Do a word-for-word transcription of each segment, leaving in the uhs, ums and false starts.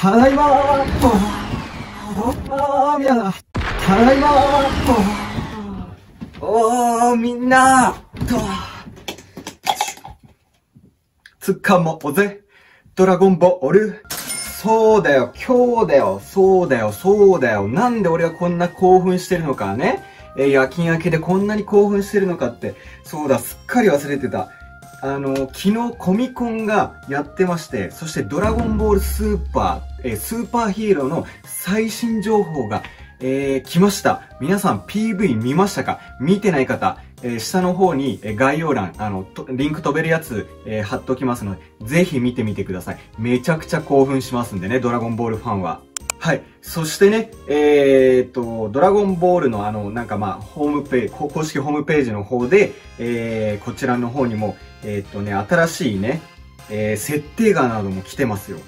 ただいまーとおーみやなただいまーとおーみんなーとつかもうぜドラゴンボール。そうだよ、今日だよ、そうだよ、そうだよ。なんで俺がこんな興奮してるのかね。え、夜勤明けでこんなに興奮してるのかって。そうだ、すっかり忘れてた。あの、昨日コミコンがやってまして、そしてドラゴンボールスーパー、え、スーパーヒーローの最新情報が、えー、来ました。皆さん ピーブイ 見ましたか？見てない方、えー、下の方に、えー、概要欄、あの、リンク飛べるやつ、えー、貼っときますので、ぜひ見てみてください。めちゃくちゃ興奮しますんでね、ドラゴンボールファンは。はい。そしてね、えー、っと、ドラゴンボールのあの、なんかまあ、ホームページ、公式ホームページの方で、えー、こちらの方にも、えー、っとね、新しいね、えー、設定画なども来てますよ。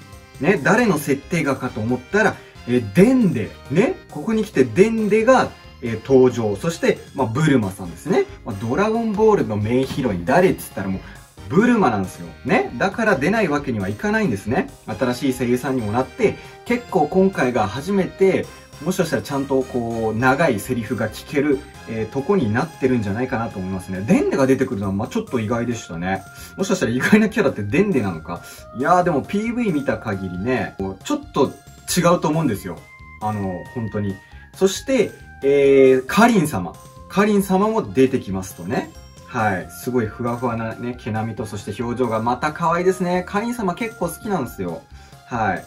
ね、誰の設定画かと思ったら、えー、デンデ。ね。ここに来てデンデが、えー、登場。そして、まあ、ブルマさんですね。まあ、ドラゴンボールのメインヒロイン誰っつったらもう、ブルマなんですよ。ね。だから出ないわけにはいかないんですね。新しい声優さんにもなって、結構今回が初めて、もしかしたらちゃんとこう、長いセリフが聞ける、えー、とこになってるんじゃないかなと思いますね。デンデが出てくるのは、まあ、ちょっと意外でしたね。もしかしたら意外なキャラってデンデなのか。いやーでも ピーブイ 見た限りね、ちょっと、違うと思うんですよ。あの、本当に。そして、えー、カリン様。カリン様も出てきますとね。はい。すごいふわふわなね、毛並みと、そして表情がまた可愛いですね。カリン様結構好きなんですよ。はい。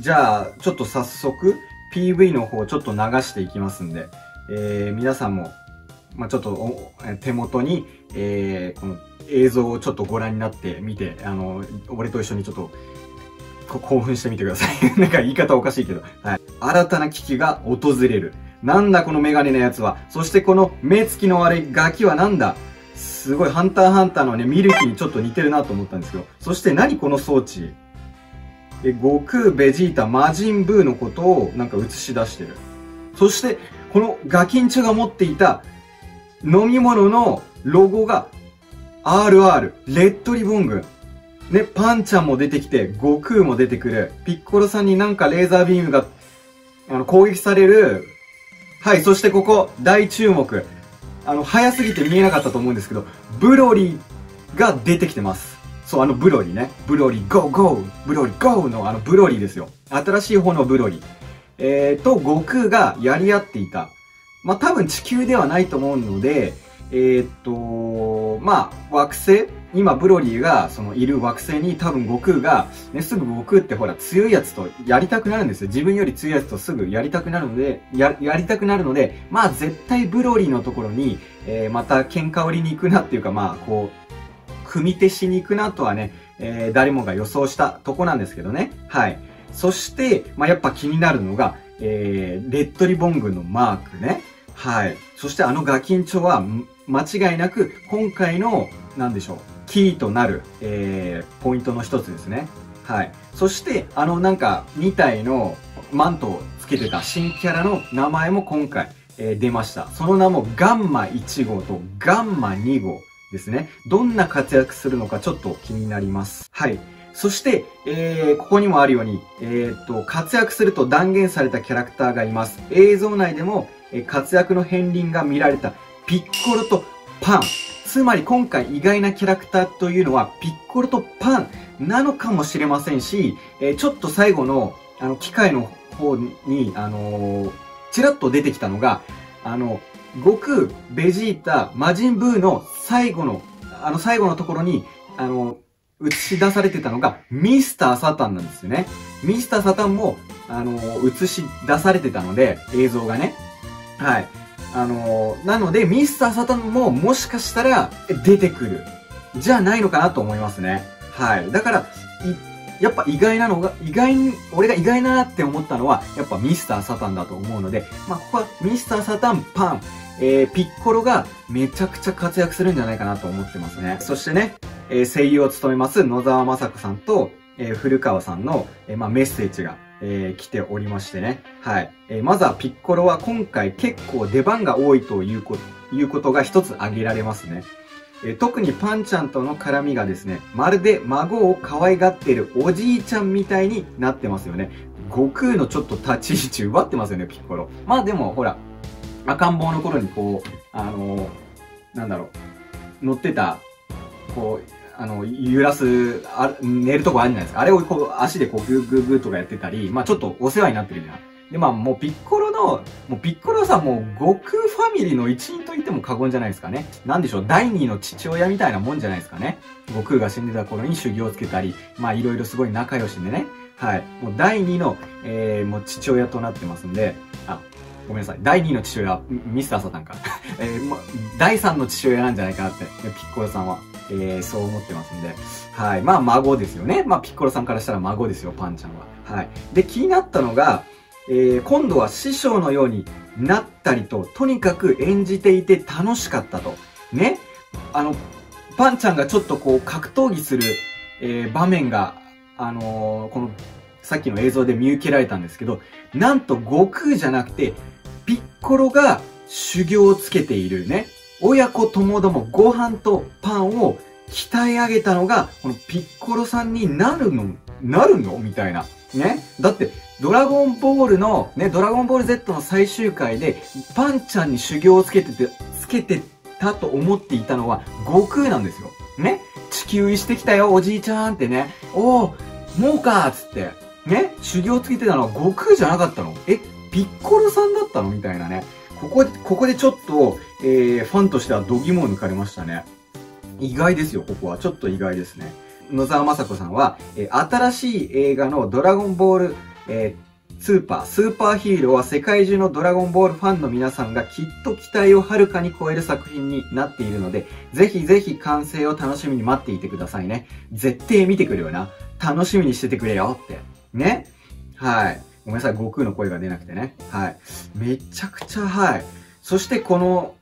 じゃあ、ちょっと早速、ピーブイ の方ちょっと流していきますんで、えー、皆さんも、まあ、ちょっと、手元に、えー、この映像をちょっとご覧になってみて、あの、俺と一緒にちょっと、興奮してみてください。なんか言い方おかしいけど。はい。新たな危機が訪れる。なんだこのメガネのやつは。そしてこの目つきの悪いガキはなんだ？すごい、ハンターハンターのね、ミルキにちょっと似てるなと思ったんですけど。そして何この装置？え、悟空、ベジータ、魔人ブーのことをなんか映し出してる。そして、このガキンチョが持っていた飲み物のロゴが アールアール、レッドリボン軍。ね、パンちゃんも出てきて、悟空も出てくる。ピッコロさんになんかレーザービームが、あの、攻撃される。はい、そしてここ、大注目。あの、早すぎて見えなかったと思うんですけど、ブロリーが出てきてます。そう、あの、ブロリーね。ブロリー、ゴーゴーブロリー、ゴーのあの、ブロリーですよ。新しい方のブロリー。えーと、悟空がやり合っていた。まあ、多分地球ではないと思うので、えーと、まあ、惑星今、ブロリーが、その、いる惑星に多分悟空が、ね、すぐ悟空ってほら、強いやつとやりたくなるんですよ。自分より強いやつとすぐやりたくなるので、や、やりたくなるので、まあ、絶対ブロリーのところに、えー、また喧嘩売りに行くなっていうか、まあ、こう、組手しに行くなとはね、えー、誰もが予想したとこなんですけどね。はい。そして、まあ、やっぱ気になるのが、えー、レッドリボン軍のマークね。はい。そしてあのガキンチョは、間違いなく、今回の、なんでしょう。キーとなる、えー、ポイントの一つですね。はい。そして、あのなんかに体のマントをつけてた新キャラの名前も今回、えー、出ました。その名もガンマいち号とガンマに号ですね。どんな活躍するのかちょっと気になります。はい。そして、えー、ここにもあるように、えー、っと、活躍すると断言されたキャラクターがいます。映像内でも、えー、活躍の片鱗が見られたピッコロとパン。つまり今回意外なキャラクターというのはピッコロとパンなのかもしれませんし、えー、ちょっと最後のあの機械の方に、あのー、ちらっと出てきたのが、あの、悟空、ベジータ、魔人ブーの最後の、あの最後のところに、あのー、映し出されてたのがミスターサタンなんですよね。ミスターサタンも、あのー、映し出されてたので、映像がね。はい。あのー、なので、ミスターサタンももしかしたら出てくる。じゃないのかなと思いますね。はい。だから、やっぱ意外なのが、意外に、俺が意外なって思ったのは、やっぱミスターサタンだと思うので、まあ、ここはミスターサタン、パン、えー、ピッコロがめちゃくちゃ活躍するんじゃないかなと思ってますね。そしてね、えー、声優を務めます野沢雅子さんと、えー、古川さんの、えー、まあ、メッセージが、えー、来ておりましてね。はい。えー、まずはピッコロは今回結構出番が多いということ、いうことが一つ挙げられますね。えー、特にパンちゃんとの絡みがですね、まるで孫を可愛がっているおじいちゃんみたいになってますよね。悟空のちょっと立ち位置奪ってますよね、ピッコロ。まあでも、ほら、赤ん坊の頃にこう、あのー、なんだろう、乗ってた、こう、あの、揺らす、あ寝るとこあるじゃないですか。あれをこう足でこう、グーグーグーとかやってたり、まあちょっとお世話になってるじゃん。で、まあもうピッコロの、もうピッコロさんもう悟空ファミリーの一員と言っても過言じゃないですかね。なんでしょう、第二の父親みたいなもんじゃないですかね。悟空が死んでた頃に修行をつけたり、まあいろいろすごい仲良しでね。はい。もう第二の、えー、もう父親となってますんで、あ、ごめんなさい。第二の父親はミスターサタンか。えー、ま、第三の父親なんじゃないかなって、ピッコロさんは。えー、そう思ってますんで。はい。まあ孫ですよね。まあピッコロさんからしたら孫ですよ、パンちゃんは。はい。で、気になったのが、えー、今度は師匠のようになったりと、とにかく演じていて楽しかったと。ね。あの、パンちゃんがちょっとこう格闘技する、えー、場面が、あのー、この、さっきの映像で見受けられたんですけど、なんと悟空じゃなくて、ピッコロが修行をつけているね。親子ともどもご飯とパンを鍛え上げたのが、このピッコロさんになるの、なるのみたいな。ね。だって、ドラゴンボールの、ね、ドラゴンボール Z の最終回で、パンちゃんに修行をつけてて、つけてたと思っていたのは、悟空なんですよ。ね。地球入りしてきたよ、おじいちゃんってね。おー、もうかーつって。ね。修行をつけてたのは悟空じゃなかったの？え、ピッコロさんだったの？みたいなね。ここ、ここでちょっと、えー、ファンとしては度肝を抜かれましたね。意外ですよ、ここは。ちょっと意外ですね。野沢雅子さんは、えー、新しい映画のドラゴンボール、えー、スーパー、スーパーヒーローは世界中のドラゴンボールファンの皆さんがきっと期待をはるかに超える作品になっているので、ぜひぜひ完成を楽しみに待っていてくださいね。絶対見てくれよな。楽しみにしててくれよって。ね。はい。ごめんなさい、悟空の声が出なくてね。はい。めちゃくちゃ、はい。そしてこの、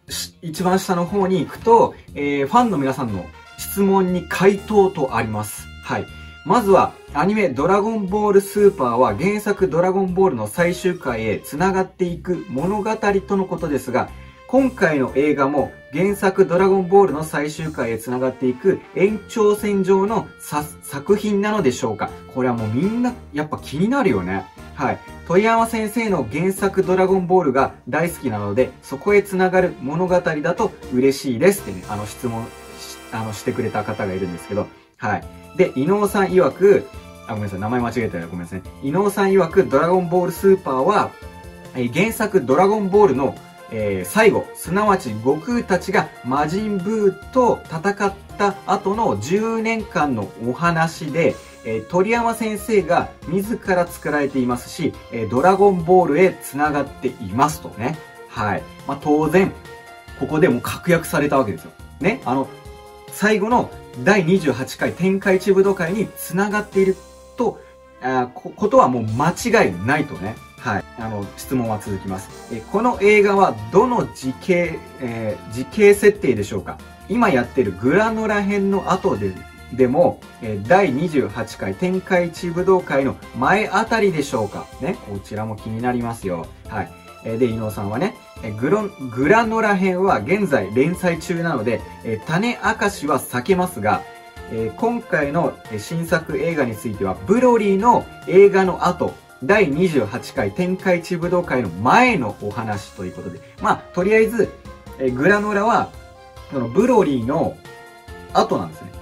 一番下の方に行くと、えー、ファンの皆さんの質問に回答とあります。はい。まずは、アニメドラゴンボールスーパーは原作ドラゴンボールの最終回へ繋がっていく物語とのことですが、今回の映画も原作ドラゴンボールの最終回へ繋がっていく延長線上の作品なのでしょうか？これはもうみんなやっぱ気になるよね。はい。鳥山先生の原作ドラゴンボールが大好きなので、そこへ繋がる物語だと嬉しいですってね、あの質問、あのしてくれた方がいるんですけど、はい。で、伊能さん曰く、あ、ごめんなさい、名前間違えたよ、ごめんなさい。伊能さん曰く、ドラゴンボールスーパーは、えー、原作ドラゴンボールの、えー、最後、すなわち悟空たちが魔人ブーと戦った後のじゅうねんかんのお話で、えー、鳥山先生が自ら作られていますし、えー、ドラゴンボールへ繋がっていますとね。はい。まあ、当然、ここでも確約されたわけですよ。ね。あの、最後のだいにじゅうはちかい天下一武道会に繋がっていると、あこ、ことはもう間違いないとね。はい。あの、質問は続きます。えこの映画はどの時系、えー、時系設定でしょうか？今やってるグラノラ編の後で、でも、えー、だいにじゅうはちかい天下一武道会の前あたりでしょうか？ね。こちらも気になりますよ。はい。えー、で、伊能さんはね、グロ、グラノラ編は現在連載中なので、えー、種明かしは避けますが、えー、今回の新作映画については、ブロリーの映画の後、だいにじゅうはちかい天下一武道会の前のお話ということで、まあ、とりあえず、えー、グラノラは、そのブロリーの後なんですね。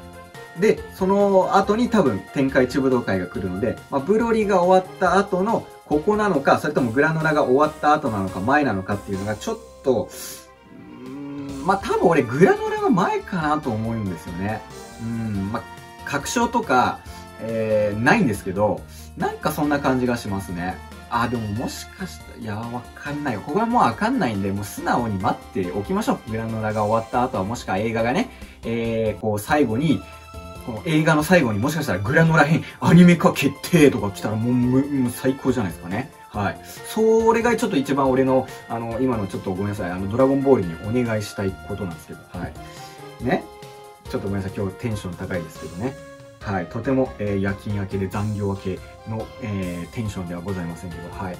で、その後に多分天下一武道会が来るので、まあ、ブロリーが終わった後のここなのか、それともグラノラが終わった後なのか、前なのかっていうのがちょっと、うん、まあ、多分俺グラノラが前かなと思うんですよね。うん、まあ、確証とか、えー、ないんですけど、なんかそんな感じがしますね。あ、でももしかしたら、いや、わかんないよ。ここはもうわかんないんで、もう素直に待っておきましょう。グラノラが終わった後は、もしくは映画がね、えー、こう最後に、映画の最後にもしかしたらグラノラ編アニメ化決定とか来たらもう、もう最高じゃないですかね。はい。それがちょっと一番俺の、あの、今のちょっとごめんなさい、あの、ドラゴンボールにお願いしたいことなんですけど、はい。ね。ちょっとごめんなさい、今日テンション高いですけどね。はい。とても、えー、夜勤明けで残業明けの、えー、テンションではございませんけど、はい。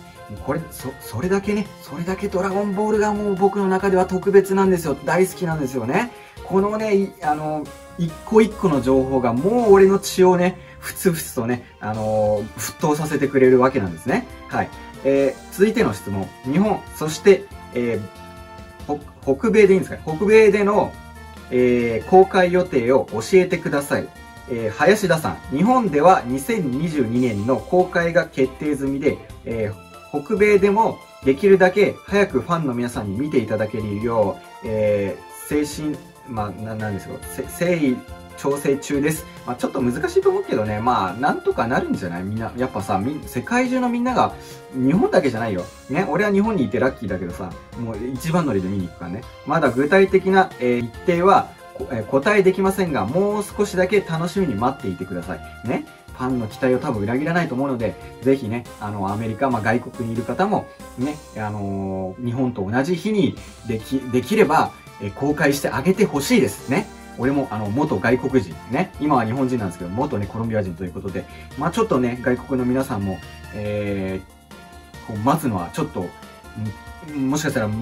これ、そ、それだけね、それだけドラゴンボールがもう僕の中では特別なんですよ。大好きなんですよね。このね、あの、一個一個の情報がもう俺の血をね、ふつふつとね、あのー、沸騰させてくれるわけなんですね。はい。えー、続いての質問。日本、そして、えー、北米でいいんですか？北米での、えー、公開予定を教えてください。えー、林田さん、日本ではにせんにじゅうにねんの公開が決定済みで、えー、北米でもできるだけ早くファンの皆さんに見ていただけるよう、えー、精神、まあ、な、なんですか、誠意調整中です。まあ、ちょっと難しいと思うけどね、まあ、なんとかなるんじゃない？みんな、やっぱさ、み、世界中のみんなが、日本だけじゃないよ。ね、俺は日本にいてラッキーだけどさ、もう一番乗りで見に行くからね。まだ具体的な、えー、日程は、えー、答えできませんが、もう少しだけ楽しみに待っていてください。ね。ファンの期待を多分裏切らないと思うので、ぜひね、あの、アメリカ、まあ、外国にいる方も、ね、あのー、日本と同じ日にでき、できれば、え、公開してあげてほしいですね。俺も、あの、元外国人ね。今は日本人なんですけど、元ね、コロンビア人ということで。まあちょっとね、外国の皆さんも、えー、こう待つのはちょっと、もしかしたら、ね、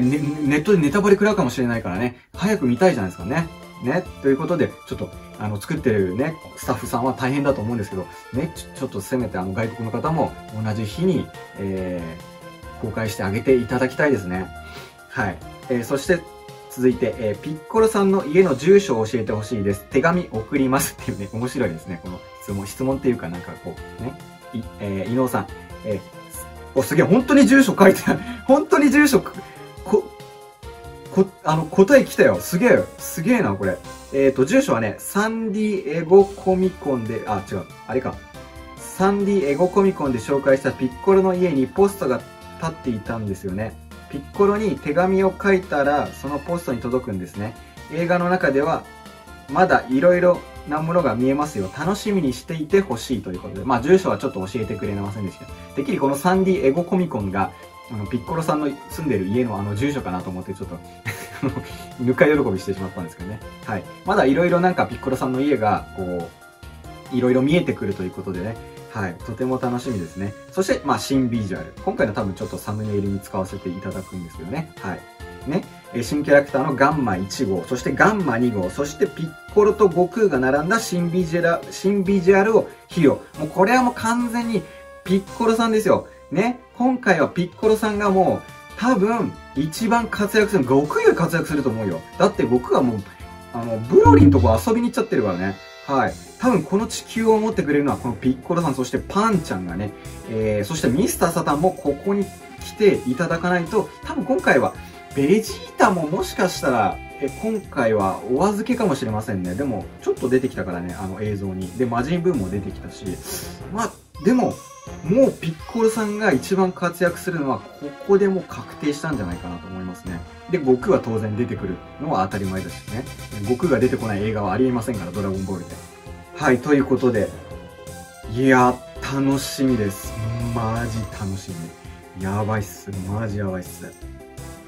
ね、ネットでネタバレ食らうかもしれないからね、早く見たいじゃないですかね。ね。ということで、ちょっと、あの、作ってるね、スタッフさんは大変だと思うんですけど、ね、ちょ、ちょっとせめて、あの、外国の方も同じ日に、えー、公開してあげていただきたいですね。はい。えー、そして、続いて、えー、ピッコロさんの家の住所を教えてほしいです。手紙送りますっていうね、面白いですね。この質問、質問っていうかなんかこう、ね、い、えー、伊野尾さん、えー、お、すげえ、本当に住所書いてある。本当に住所、こ、こ、あの、答え来たよ。すげえ、すげえな、これ。えっと、住所はね、サンディエゴコミコンで、あ、違う、あれか。サンディエゴコミコンで紹介したピッコロの家にポストが立っていたんですよね。ピッコロに手紙を書いたら、そのポストに届くんですね。映画の中では、まだいろいろなものが見えますよ。楽しみにしていてほしいということで。まあ、住所はちょっと教えてくれませんでしたけど。てっきりこのサンディエゴコミコンが、あのピッコロさんの住んでる家のあの住所かなと思って、ちょっと、ぬか喜びしてしまったんですけどね。はい。まだいろいろなんかピッコロさんの家が、こう、いろいろ見えてくるということでね。はい。とても楽しみですね。そして、まあ、新ビジュアル。今回の多分ちょっとサムネイルに使わせていただくんですけどね。はい。ね。新キャラクターのガンマいち号、そしてガンマに号、そしてピッコロと悟空が並んだ新ビジュアル、新ビジュアルを披露。もうこれはもう完全にピッコロさんですよ。ね。今回はピッコロさんがもう多分一番活躍する。悟空より活躍すると思うよ。だって悟空はもう、あの、ブロリンとこ遊びに行っちゃってるからね。はい。多分この地球を持ってくれるのはこのピッコロさん、そしてパンちゃんがね、えー、そしてミスターサタンもここに来ていただかないと、多分今回はベジータももしかしたら、え今回はお預けかもしれませんね。でも、ちょっと出てきたからね、あの映像に。で、魔人ブーも出てきたし、まあ、でも、もうピッコロさんが一番活躍するのは、ここでもう確定したんじゃないかなと思いますね。で、悟空は当然出てくるのは当たり前だしね。悟空が出てこない映画はありえませんから、ドラゴンボールで。はい、ということで。いや、楽しみです。マジ楽しみ。やばいっす。マジやばいっす。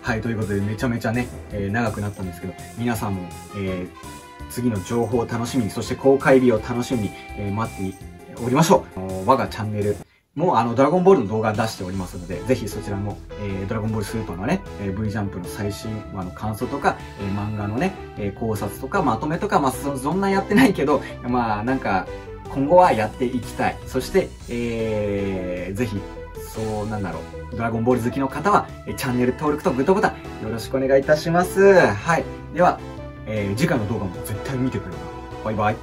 はい、ということで、めちゃめちゃね、えー、長くなったんですけど、皆さんも、えー、次の情報を楽しみに、そして公開日を楽しみに、えー、待っておりましょう。我がチャンネルもあのドラゴンボールの動画出しておりますので、ぜひそちらも、えー、ドラゴンボールスーパーのね、えー、V ジャンプの最新話の感想とか、えー、漫画のね、えー、考察とかまとめとか、まあそ、そんなやってないけど、まあなんか今後はやっていきたい。そして、えー、ぜひ、そうなんだろう、ドラゴンボール好きの方は、えー、チャンネル登録とグッドボタンよろしくお願いいたします。はい。では、えー、次回の動画も絶対見てくれる。バイバイ。